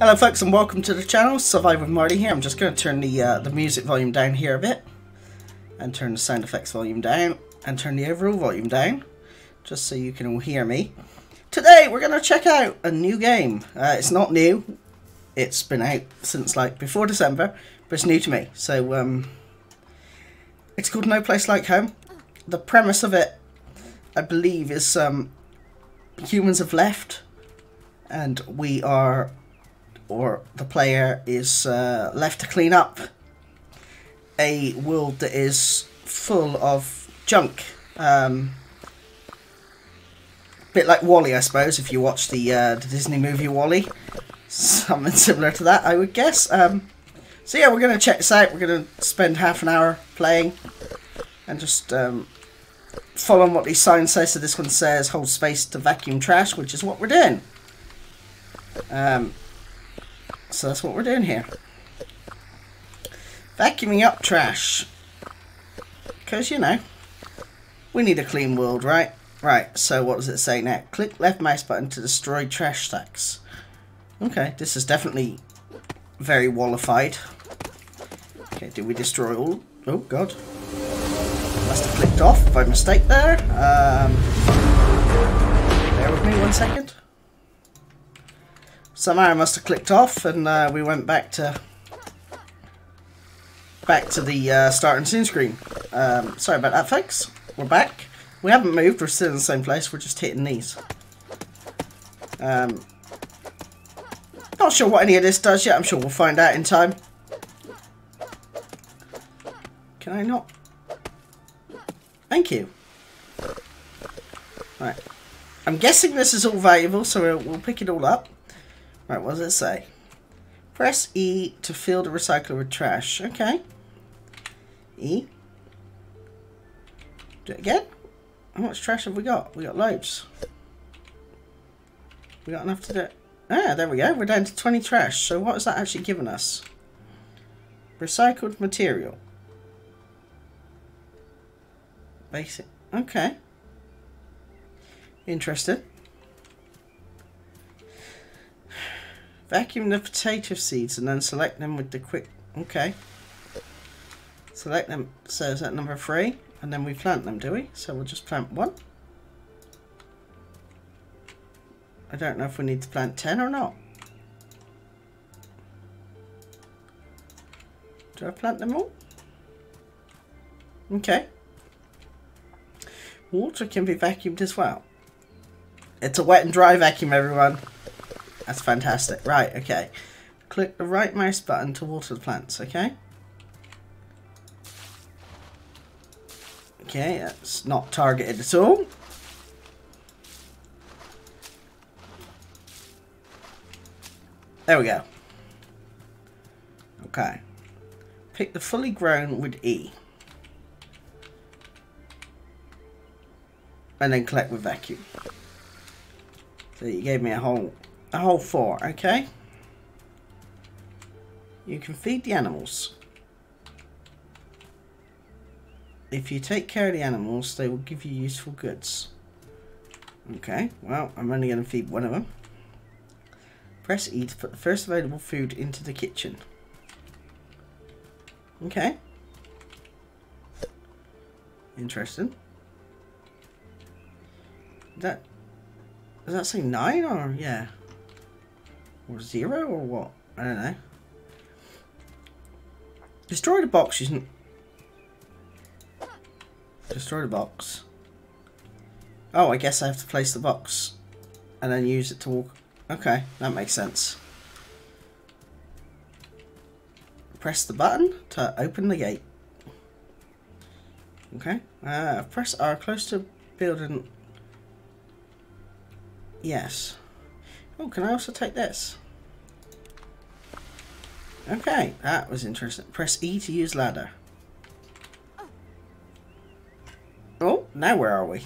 Hello folks and welcome to the channel, Survive with Marty here. I'm just going to turn the music volume down here a bit, and turn the sound effects volume down, and turn the overall volume down, just so you can all hear me. Today we're going to check out a new game. It's not new, it's been out since like before December, but it's new to me. So it's called No Place Like Home. The premise of it, I believe, is humans have left, and we are... or the player is left to clean up a world that is full of junk. Bit like Wall-E, I suppose, if you watch the Disney movie Wall-E. Something similar to that, I would guess. So yeah, we're going to check this out. We're going to spend half an hour playing and just following what these signs say. So this one says, hold space to vacuum trash, which is what we're doing. So that's what we're doing here. Vacuuming up trash. Because, you know, we need a clean world, right? Right, so what does it say now? Click left mouse button to destroy trash stacks. Okay, this is definitely very Wall-E-fied. Okay, did we destroy all? Oh, God. Must have clicked off by mistake there. Bear with me 1 second. Somehow I must have clicked off, and we went back to the starting scene screen. Sorry about that, folks. We're back. We haven't moved. We're still in the same place. We're just hitting these. Not sure what any of this does yet. I'm sure we'll find out in time. Can I not? Thank you. Right. I'm guessing this is all valuable, so we'll pick it all up. Right, what does it say? Press E to fill the recycler with trash. Okay. E. Do it again. How much trash have we got? We got loads. We got enough to do it. Ah, there we go. We're down to 20 trash. So what has that actually given us? Recycled material. Basic. Okay. Interesting. Vacuum the potato seeds and then select them with the quick... Okay. Select them. So is that number 3? And then we plant them, do we? So we'll just plant 1. I don't know if we need to plant 10 or not. Do I plant them all? Okay. Water can be vacuumed as well. It's a wet and dry vacuum, everyone. That's fantastic. Right, okay. Click the right mouse button to water the plants, okay? Okay, that's not targeted at all. There we go. Okay. Pick the fully grown with E. And then collect with vacuum. So you gave me a whole 4, okay? You can feed the animals. If you take care of the animals, they will give you useful goods. Okay, well, I'm only going to feed one of them. Press E to put the first available food into the kitchen. Okay. Interesting. That... does that say 9 or... yeah. Or 0 or what? I don't know. Destroy the box isn't... destroy the box. Oh, I guess I have to place the box. And then use it to walk... okay, that makes sense. Press the button to open the gate. Okay. Press R close to building... yes. Oh, can I also take this? Okay, that was interesting. Press E to use ladder. Oh, now where are we?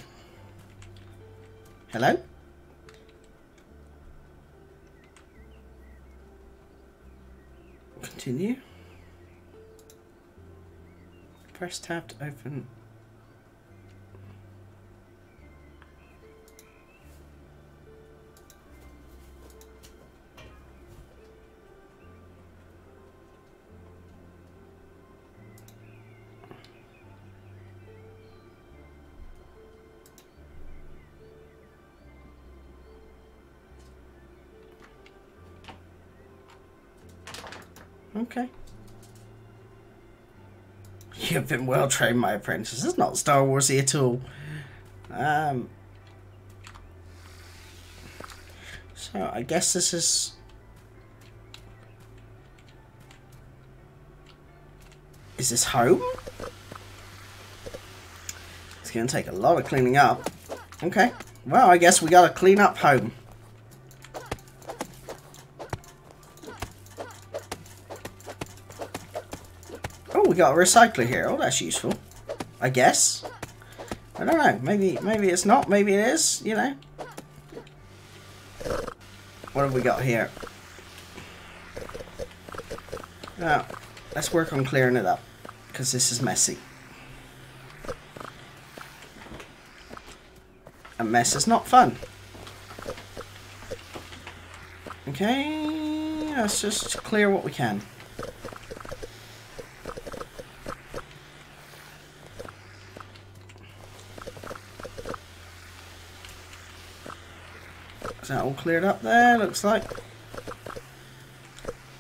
Hello? Continue. Press tab to open. Okay. You've been well trained, my apprentice. It's not Star Wars-y at all. So I guess this is. Is this home? It's gonna take a lot of cleaning up. Okay. Well, I guess we gotta clean up home. Oh, we got a recycler here. Oh, that's useful. I guess. I don't know. Maybe it's not. Maybe it is. You know. What have we got here? Now, let's work on clearing it up, because this is messy. A mess is not fun. Okay, let's just clear what we can. Is that all cleared up there? Looks like.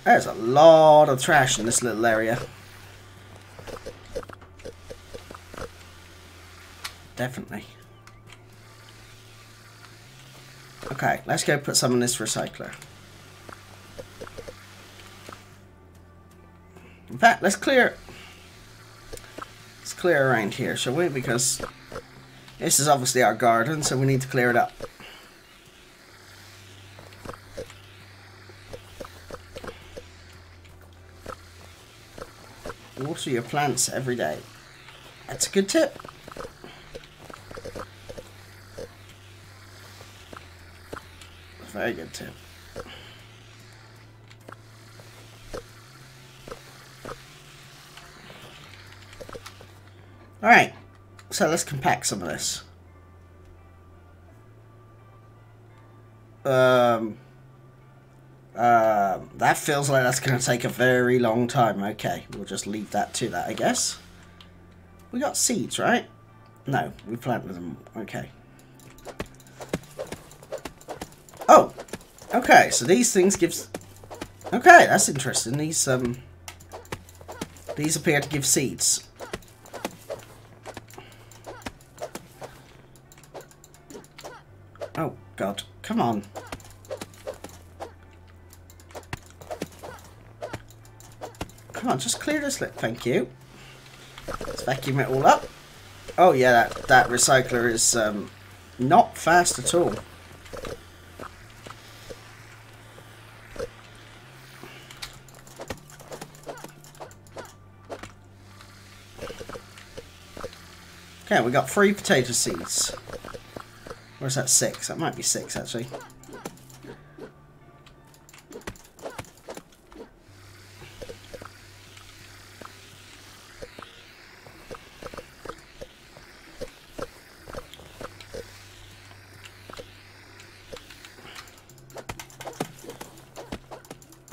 There's a lot of trash in this little area. Definitely. Okay, let's go put some in this recycler. In fact, let's clear. Let's clear around here, shall we? Because this is obviously our garden, so we need to clear it up. Water your plants every day. That's a good tip. Very good tip. Alright, so let's compact some of this. That feels like that's going to take a very long time. Okay, we'll just leave that to that, I guess. We got seeds, right? No, we planted them. Okay. Oh! Okay, so these things gives... Okay, that's interesting. These appear to give seeds. Oh, God. Come on. Come on, just clear this lip. Thank you. Let's vacuum it all up. Oh, yeah, that recycler is not fast at all. Okay, we got 3 potato seeds. Or is that 6? That might be 6, actually.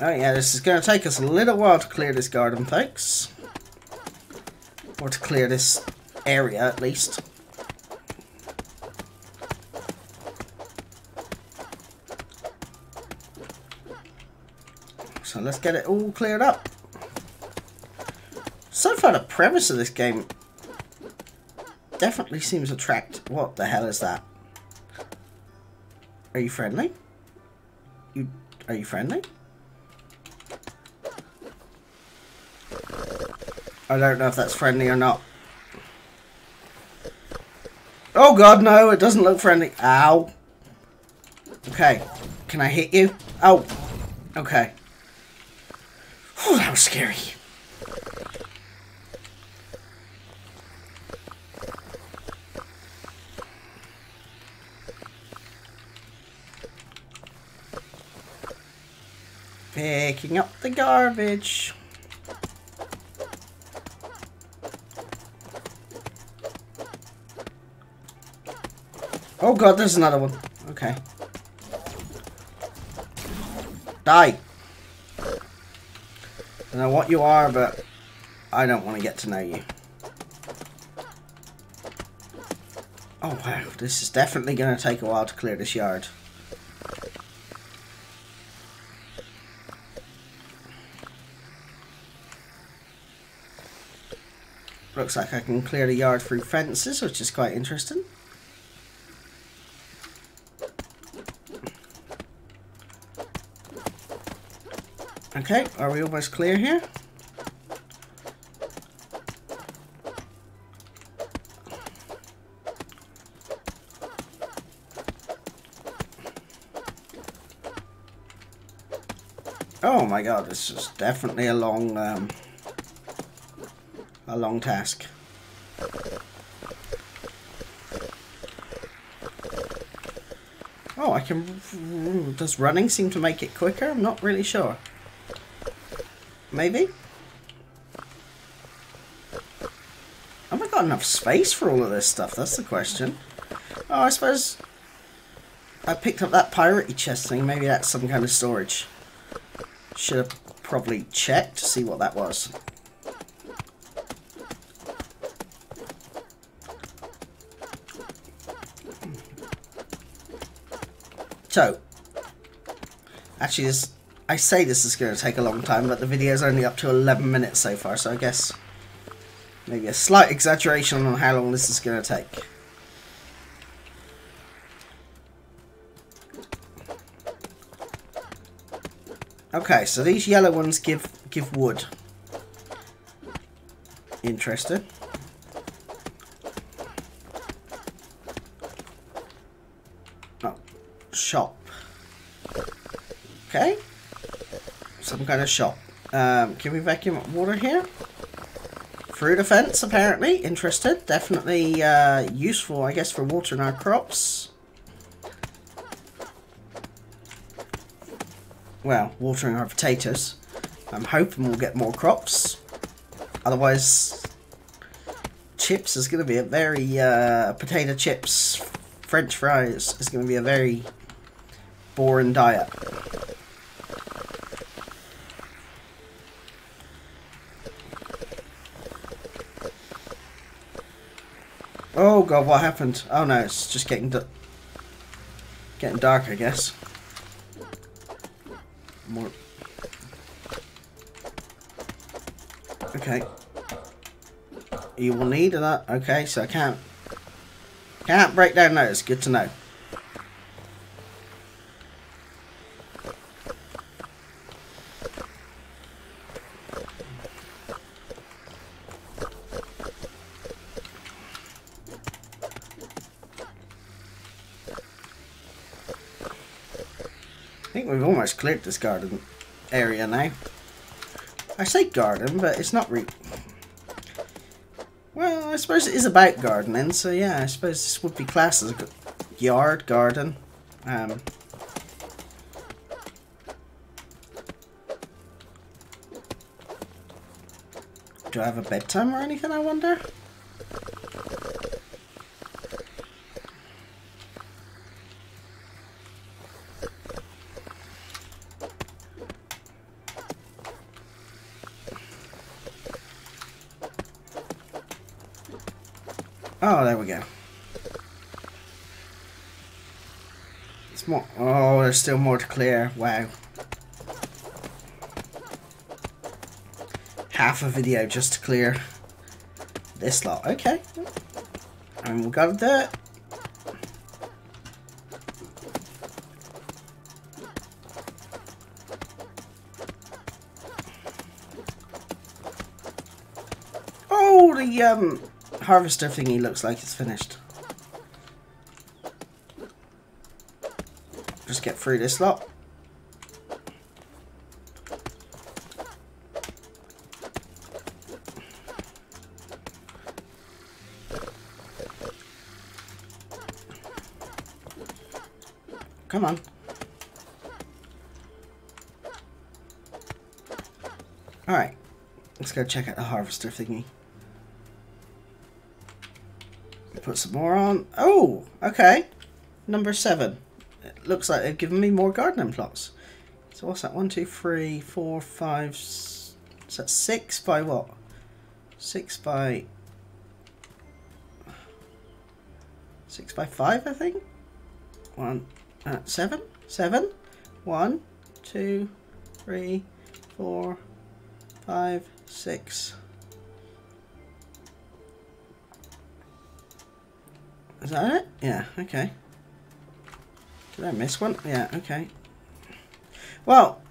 Oh yeah, this is going to take us a little while to clear this garden, folks. Or to clear this area, at least. So let's get it all cleared up. So far, the premise of this game definitely seems attractive. What the hell is that? Are you friendly? Are you friendly? I don't know if that's friendly or not. Oh God, no, it doesn't look friendly. Ow. Okay, can I hit you? Oh, okay. Oh, that was scary. Picking up the garbage. Oh God, there's another one. Okay. Die. I don't know what you are, but I don't want to get to know you. Oh wow, this is definitely going to take a while to clear this yard. Looks like I can clear the yard through fences, which is quite interesting. Okay, are we almost clear here? Oh my god, this is definitely a long task. Oh, I can... Does running seem to make it quicker? I'm not really sure. Maybe? Have I got enough space for all of this stuff? That's the question. Oh, I suppose... I picked up that piratey chest thing. Maybe that's some kind of storage. Should have probably checked to see what that was. So, actually this... I say this is going to take a long time, but the video's only up to 11 minutes so far, so I guess maybe a slight exaggeration on how long this is going to take. Okay, so these yellow ones give wood. Interesting. Oh, shop. Okay. Some kind of shop. Can we vacuum up water here? Through the fence, apparently. Interested. Definitely useful, I guess, for watering our crops. Well, watering our potatoes. I'm hoping we'll get more crops. Otherwise, chips is going to be a very... potato chips, french fries is going to be a very boring diet. Oh god, what happened? Oh no, it's just getting dark, I guess. More. Okay. You will need that. Okay, so I can't break down those. Good to know. We've almost cleared this garden area now. I say garden, but it's not really... Well, I suppose it is about gardening, so yeah, I suppose this would be classed as a yard, garden. Do I have a bedtime or anything, I wonder? Oh, there we go. It's more. Oh, there's still more to clear. Wow. Half a video just to clear this lot. Okay. And we've got to do it. Oh, the harvester thingy looks like it's finished. Just get through this lot. Come on. Alright, let's go check out the harvester thingy. Put some more on. Oh, okay. Number 7. It looks like they've given me more gardening plots. So what's that? 1, 2, 3, 4, 5. Is that 6 by what? 6 by... 6 by 5, I think? 7? 7? 1, 2, 3, 4, 5, 6. Is that it? Yeah, okay. Did I miss one? Yeah, okay. Well,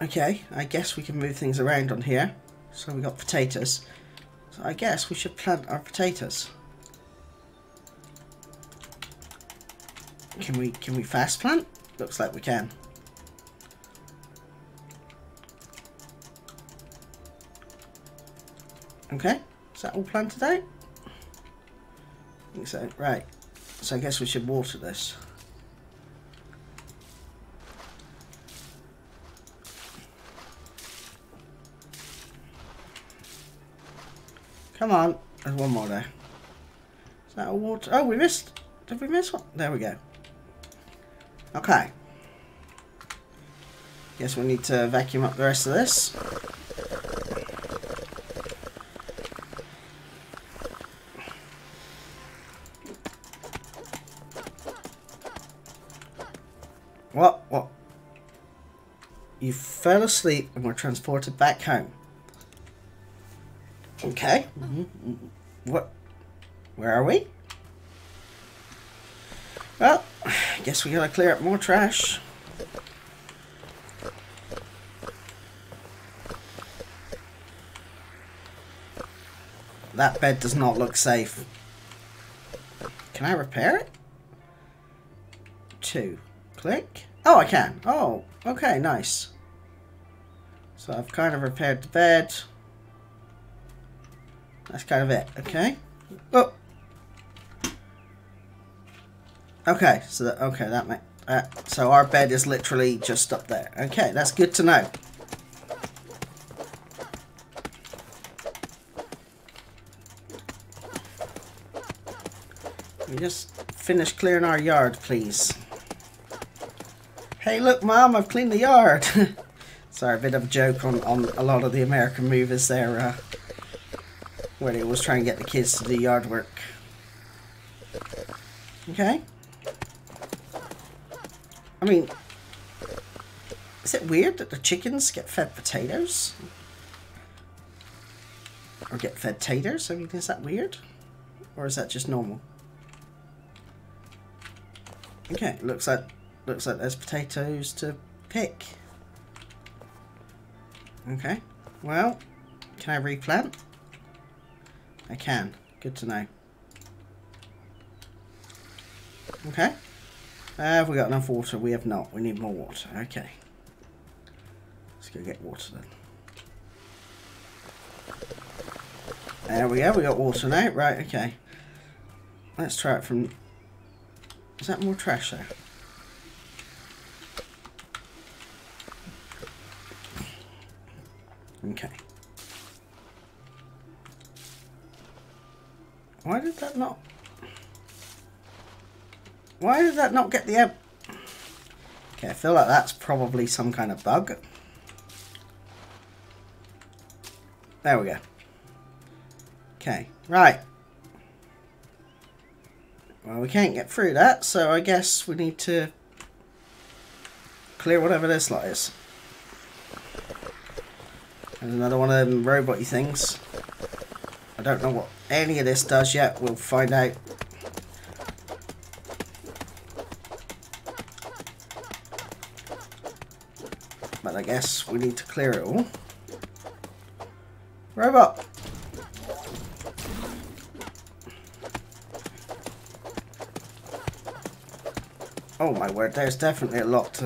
okay, I guess we can move things around on here. So we got potatoes. So I guess we should plant our potatoes. Can we fast plant? Looks like we can. Okay, is that all planted out? I think so. Right, so I guess we should water this. Come on, there's one more there. Is that a water? Oh, we missed. Did we miss one? There we go. Okay. Guess we need to vacuum up the rest of this. What? What? You fell asleep and were transported back home. Okay. Mm-hmm. What? Where are we? Well, I guess we gotta clear up more trash. That bed does not look safe. Can I repair it? Two. Click. Oh, I can. Oh, okay, nice. So I've kind of repaired the bed. That's kind of it. Okay. Oh. Okay. So that, okay, that might. So our bed is literally just up there. Okay, that's good to know. Let me just finish clearing our yard, please. Hey, look, Mom, I've cleaned the yard. Sorry, a bit of a joke on a lot of the American movies there, where they always try and get the kids to do yard work. Okay. I mean, is it weird that the chickens get fed potatoes? Or get fed taters? I mean, is that weird? Or is that just normal? Okay, looks like there's potatoes to pick. Okay, well, can I replant? I can. Good to know. Okay. Have we got enough water? We have not. We need more water. Okay. Let's go get water then. There we go. We got water now. Right, okay. Let's try it from... Is that more trash there? Okay. Why did that not? Why did that not get the air? Okay, I feel like that's probably some kind of bug. There we go. Okay, right. Well, we can't get through that, so I guess we need to clear whatever this lot is. There's another one of them robot-y things. I don't know what any of this does yet. We'll find out. But I guess we need to clear it all. Robot! Oh my word, there's definitely a lot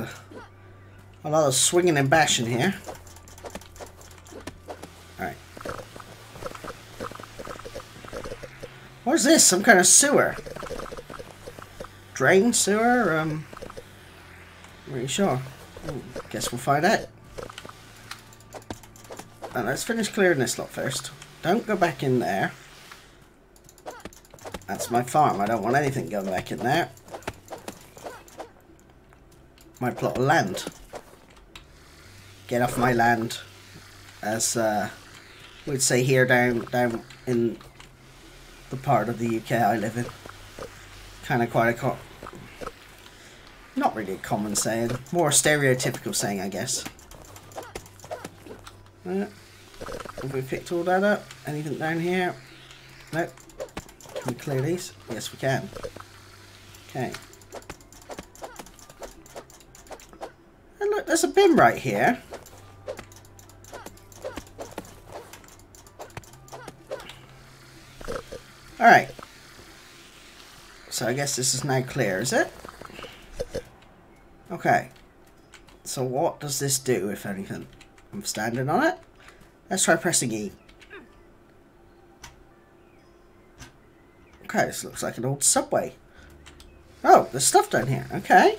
of swinging and bashing here. What is this? Some kind of sewer? Drain, sewer? I'm really sure. Ooh, guess we'll find out. And let's finish clearing this lot first. Don't go back in there. That's my farm. I don't want anything going back in there. My plot of land. Get off my land. As we'd say here down in... the part of the UK I live in. Kind of quite a... Not really a common saying. More stereotypical saying, I guess. Have we picked all that up? Anything down here? Nope. Can we clear these? Yes, we can. Okay. And look, there's a bin right here. Alright. So I guess this is now clear, is it? Okay. So what does this do, if anything? I'm standing on it. Let's try pressing E. Okay, this looks like an old subway. Oh, there's stuff down here. Okay.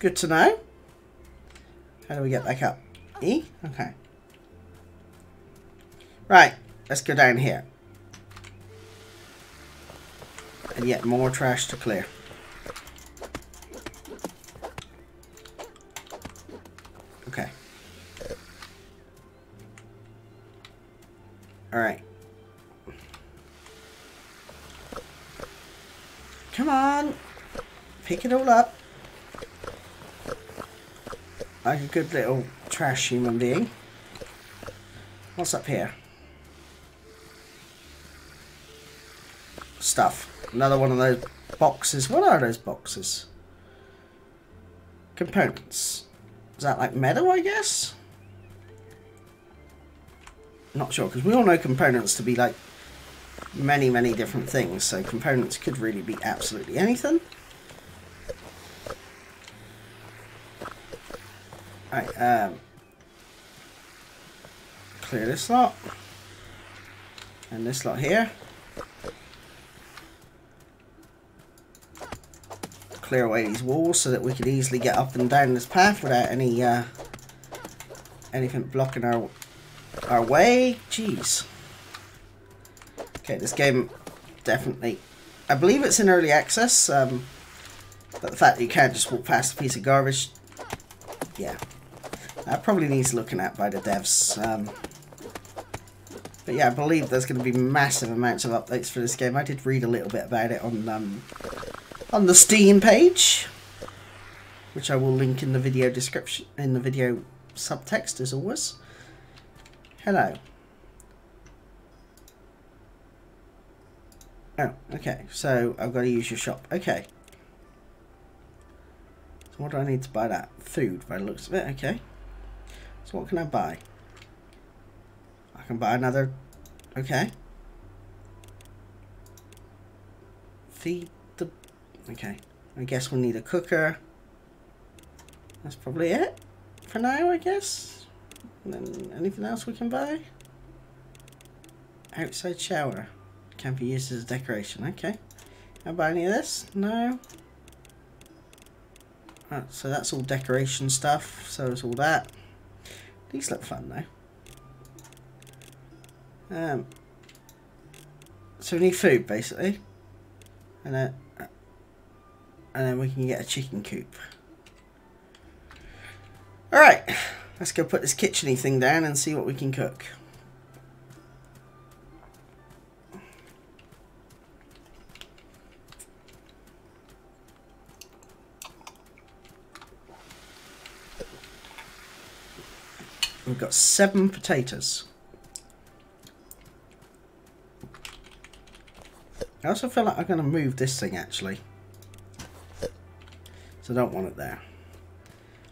Good to know. How do we get back up? E? Okay. Right, let's go down here. And yet more trash to clear. Okay. Alright. Come on! Pick it all up. Like a good little trash human being. What's up here? Stuff. Another one of those boxes. What are those boxes? Components. Is that like metal, I guess? Not sure, because we all know components to be like many, many different things. So components could really be absolutely anything. Alright, clear this lot. And this lot here. Clear away these walls so that we could easily get up and down this path without any anything blocking our way. Jeez. Okay, this game definitely, I believe it's in early access, but the fact that you can't just walk past a piece of garbage, yeah, that probably needs looking at by the devs. But yeah, I believe there's going to be massive amounts of updates for this game. I did read a little bit about it on the Steam page, which I will link in the video description, in the video subtext as always. Hello. Oh, okay, so I've got to use your shop. Okay. So what do I need to buy that? Food by the looks of it, okay. So what can I buy? I can buy another, okay. Feed. Okay, I guess we'll need a cooker. That's probably it for now, I guess. And then anything else we can buy? Outside shower. Can be used as a decoration. Okay. Can I buy any of this? No. Right, so that's all decoration stuff. So is all that. These look fun though. So we need food basically. And then. And then we can get a chicken coop. Alright, let's go put this kitcheny thing down and see what we can cook. We've got 7 potatoes. I also feel like I'm going to move this thing actually. I don't want it there.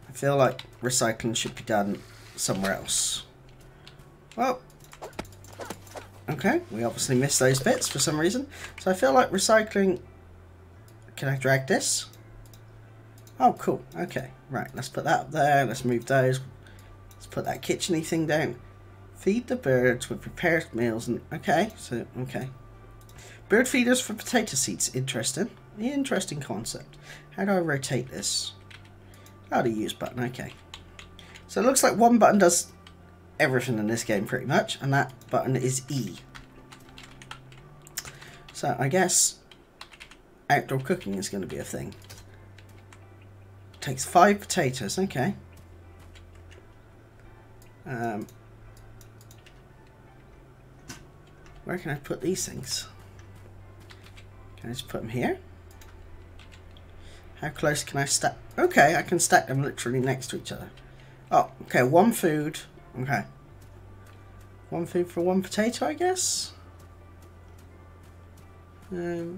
I feel like recycling should be done somewhere else. Well, okay, we obviously missed those bits for some reason. So I feel like recycling. Can I drag this? Oh, cool. Okay, right. Let's put that up there. Let's move those. Let's put that kitcheny thing down. Feed the birds with prepared meals and okay. So okay, bird feeders for potato seeds. Interesting. Interesting concept. How do I rotate this? Oh, the use button, okay. So it looks like one button does everything in this game pretty much, and that button is E. So I guess outdoor cooking is going to be a thing. It takes 5 potatoes, okay. Where can I put these things? Can I just put them here? How close can I stack? Okay, I can stack them literally next to each other. Oh, okay, 1 food. Okay. 1 food for 1 potato, I guess. Yeah,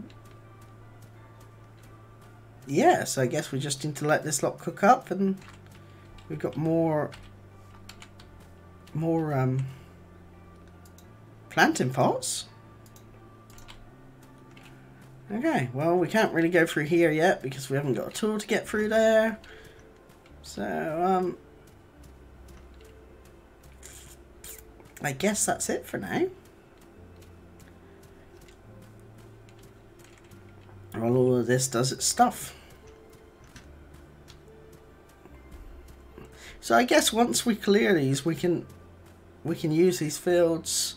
so I guess we just need to let this lot cook up, and we've got more planting pots. Okay, well, we can't really go through here yet because we haven't got a tool to get through there. So, I guess that's it for now. While all of this does its stuff. So I guess once we clear these, we can use these fields,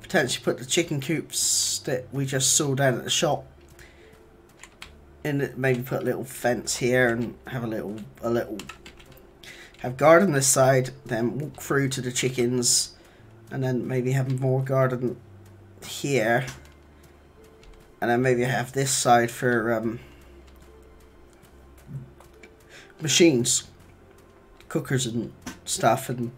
potentially put the chicken coops that we just saw down at the shop, and maybe put a little fence here and have a little garden this side, then walk through to the chickens, and then maybe have more garden here, and then maybe have this side for machines, cookers and stuff, and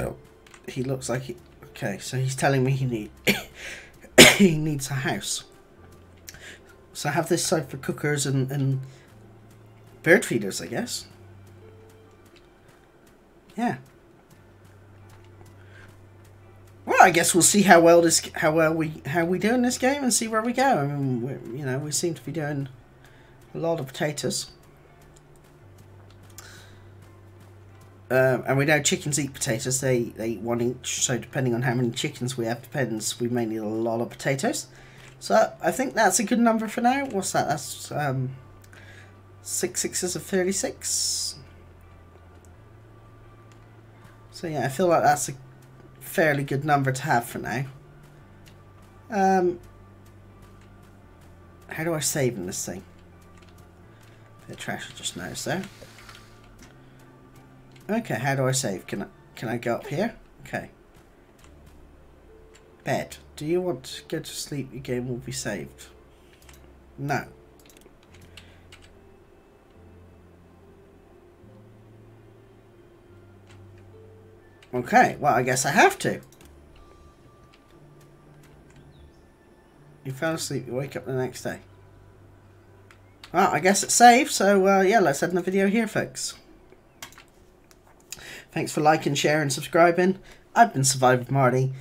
oh, he looks like he, okay, so he's telling me he needs a house. So I have this side for cookers and bird feeders, I guess. Yeah. Well, I guess we'll see how well we do in this game and see where we go. I mean, you know, we seem to be doing a lot of potatoes. And we know chickens eat potatoes, they eat one each, so depending on how many chickens we have, depends, we may need a lot of potatoes. So I think that's a good number for now. What's that? That's 6 sixes of 36. So yeah, I feel like that's a fairly good number to have for now. How do I save in this thing? The trash I just noticed there. Okay, how do I save? Can I go up here? Okay. Bed. Do you want to go to sleep? Your game will be saved. No. Okay, well, I guess I have to. You fell asleep, you wake up the next day. Well, I guess it's saved, so yeah, let's end the video here, folks. Thanks for liking, sharing, and subscribing. I've been Survive with Marty.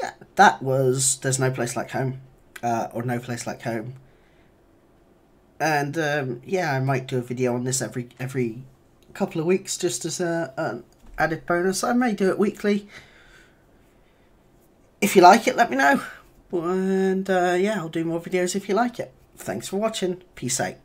Yeah, that was There's No Place Like Home. Or No Place Like Home. And yeah, I might do a video on this every couple of weeks just as an added bonus. I may do it weekly. If you like it, let me know. And yeah, I'll do more videos if you like it. Thanks for watching. Peace out.